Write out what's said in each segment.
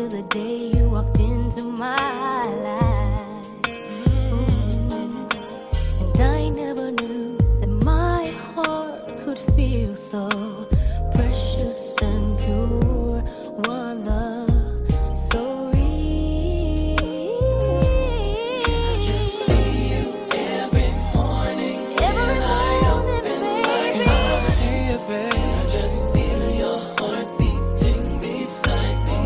to the day you walked into my life. And I never knew that my heart could feel so precious and pure. What love so real. I just see you every morning when I open my eyes, baby. I just feel your heart beating beside me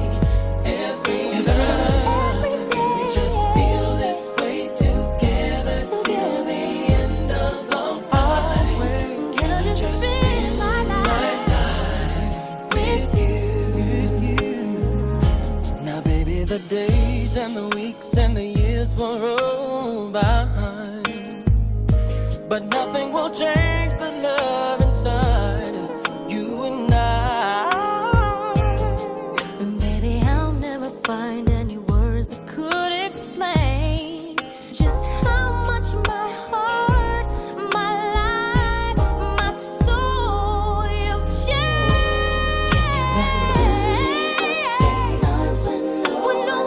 every night. We just feel this way together till the end of all time. Can I just spend my life with you? Now, baby, the days and the weeks and the years will roll by, but nothing will change the love inside you and I. And maybe I'll never find any words that could explain just how much my heart, my life, my soul you've changed. Times when no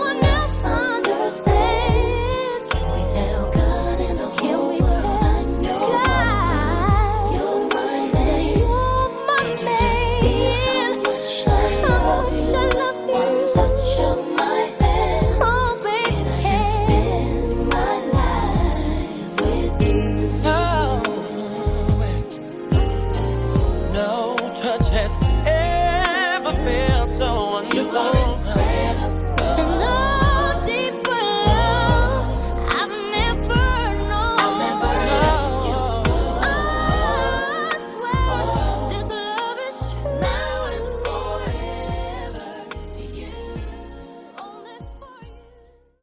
one else understands. Can we tell God in the whole world I know you're my babe? Can't you just feel how much I love you? One touch of my hand, oh baby, can I just spend my life with you? No, no touch has ever been so wonderful.